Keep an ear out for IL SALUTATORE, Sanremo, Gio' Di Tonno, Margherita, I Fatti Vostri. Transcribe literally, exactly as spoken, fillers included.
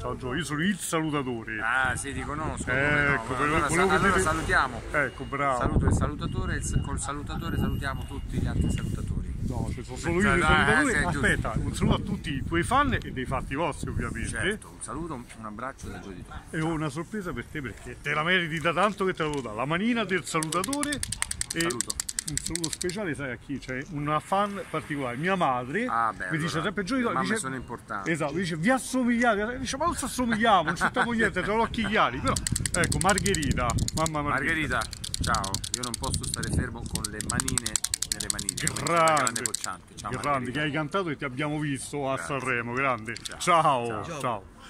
Ciao Gio, io sono il salutatore. Ah sì, ti conosco. Ecco, no? Allora, volevo allora vedere... salutiamo. Ecco, bravo. Saluto il salutatore, il... col salutatore salutiamo tutti gli altri salutatori. No, cioè sono solo io il salutatore. Eh, Aspetta, giusto. Un saluto a tutti i tuoi fan e dei fatti vostri, ovviamente. Certo, un saluto, un abbraccio da Gio' Di Tonno. E ho una sorpresa per te, perché te la meriti da tanto che te l'avevo data. La manina del salutatore. E... saluto. Un saluto speciale, sai a chi? C'è una fan particolare, mia madre. Ah, beh, mi dice allora, sempre Gio' Di Tonno, le mamme dice, sono importanti. Esatto, dice vi assomigliate, dice ma non ci assomigliamo, non ci stiamo niente, tra l'occhi chiari. Però ecco, Margherita, mamma Margherita. Margherita, ciao, io non posso stare fermo con le manine nelle manine. Grande, grande, ciao, grande che hai cantato e ti abbiamo visto a Sanremo, grande. Ciao, ciao. ciao. ciao.